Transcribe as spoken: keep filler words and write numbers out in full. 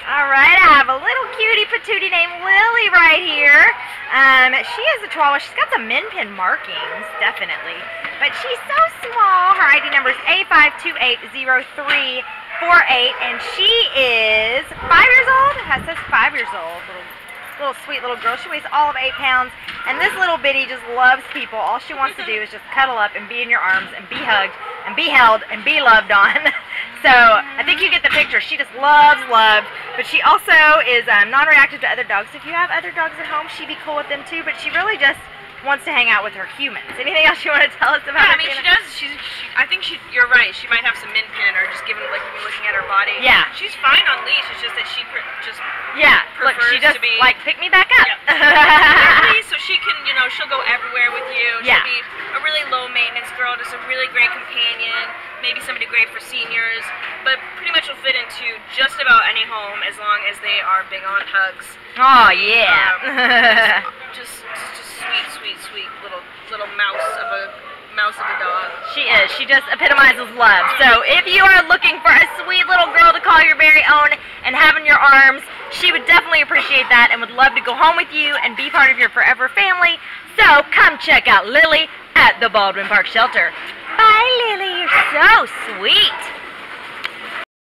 Alright, I have a little cutie patootie named Lily right here. Um, she is a Chihuahua. She's got some min pin markings, definitely. But she's so small. Her I D number is A five two eight zero three four eight, and she is five years old. It says five years old. Little, little sweet little girl. She weighs all of eight pounds, and this little bitty just loves people. All she wants to do is just cuddle up and be in your arms and be hugged and be held and be loved on. So, I think you get the picture. She just loves love, but she also is um, non-reactive to other dogs. If you have other dogs at home, she'd be cool with them too, but she really just wants to hang out with her humans. Anything else you want to tell us about yeah, her? I mean, she does. She's, she, I think she, you're right. She might have some min pin in her, just given like looking at her body. Yeah. She's fine on leash. It's just that she pr just yeah. prefers Look, she just, to be... like, pick me back up. Yeah. So she can, you know, she'll go everywhere with you. She'll yeah. be a really low-maintenance girl, just a really great companion. Maybe somebody great for seniors, but pretty much will fit into just about any home as long as they are big on hugs. Oh yeah, um, just, just just sweet, sweet, sweet little little mouse of a mouse of a dog. She is. She just epitomizes love. So if you are looking for a sweet little girl to call your very own and have in your arms, she would definitely appreciate that and would love to go home with you and be part of your forever family. So come check out Lily at the Baldwin Park Shelter. Bye, Lily. You're so sweet.